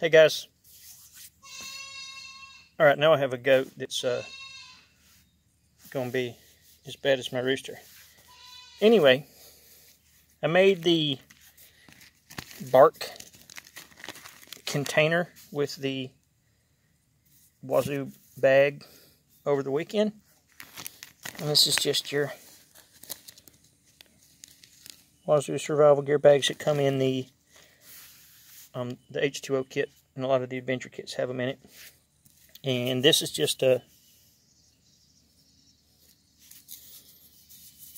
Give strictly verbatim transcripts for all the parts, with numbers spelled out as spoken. Hey guys. All right, now I have a goat that's uh, going to be as bad as my rooster. Anyway, I made the bark container with the Wazoo bag over the weekend. And this is just your Wazoo survival gear bags that come in the um, the H two O kit, and a lot of the adventure kits have them in it. And this is just a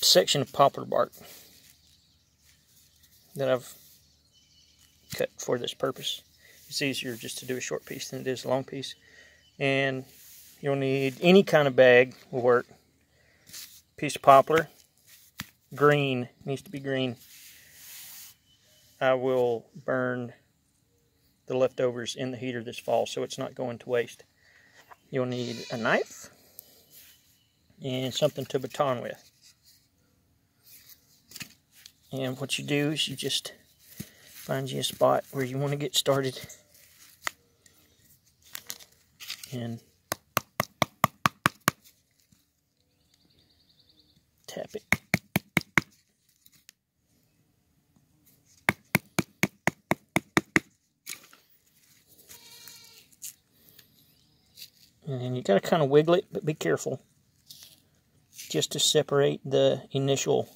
section of poplar bark that I've cut for this purpose. It's easier just to do a short piece than it is a long piece. And you'll need any kind of bag will work. Piece of poplar, green, needs to be green. I will burn the leftovers in the heater this fall, so it's not going to waste. You'll need a knife and something to baton with. And what you do is you just find you a spot where you want to get started and tap it. And you got to kind of wiggle it, but be careful just to separate the initial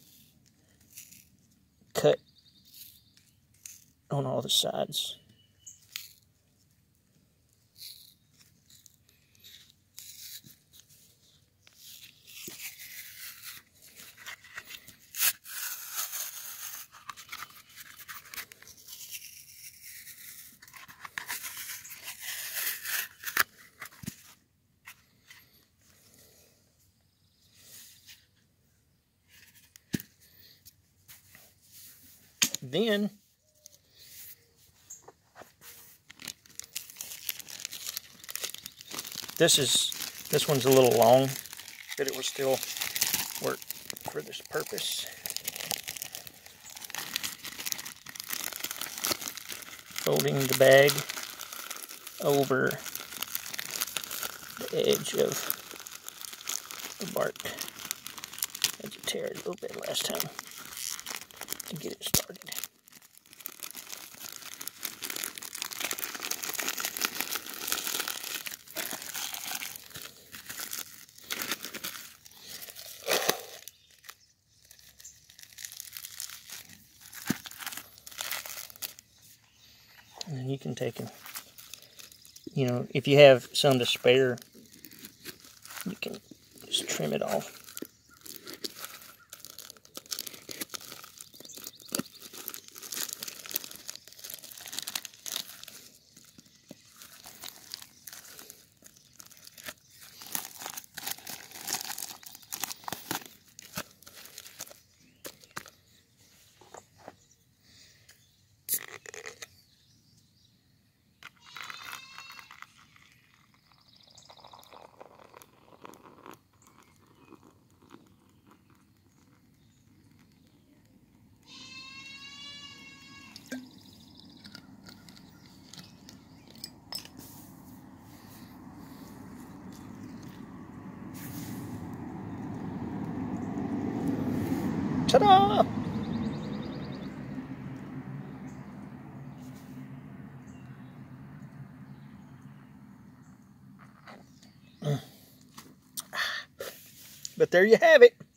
cut on all the sides. Then this is this one's a little long, but it will still work for this purpose. Folding the bag over the edge of the bark. I had to tear it a little bit last time to get it started. And then you can take them, you know, if you have some to spare, you can just trim it off. Ta-da! But there you have it.